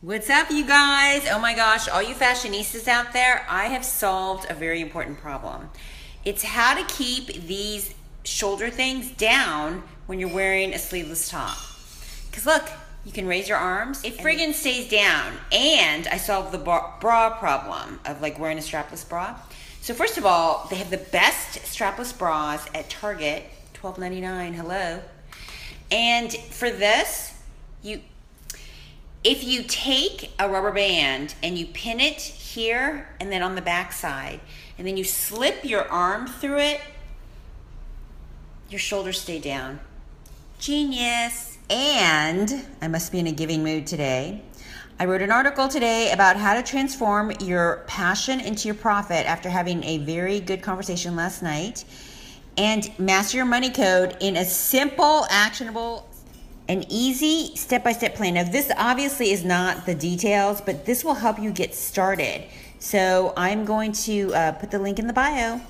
What's up, you guys? Oh my gosh, all you fashionistas out there, I have solved a very important problem. It's how to keep these shoulder things down when you're wearing a sleeveless top. Because look, you can raise your arms, it friggin' stays down. And I solved the bra problem of like wearing a strapless bra. So first of all, they have the best strapless bras at Target, $12.99, hello. And for this, if you take a rubber band and you pin it here and then on the back side, and then you slip your arm through it, your shoulders stay down. Genius. And I must be in a giving mood today. I wrote an article today about how to transform your passion into your profit after having a very good conversation last night, and master your money code in a simple, actionable, an easy step-by-step plan. Now, this obviously is not the details, but this will help you get started. So I'm going to put the link in the bio.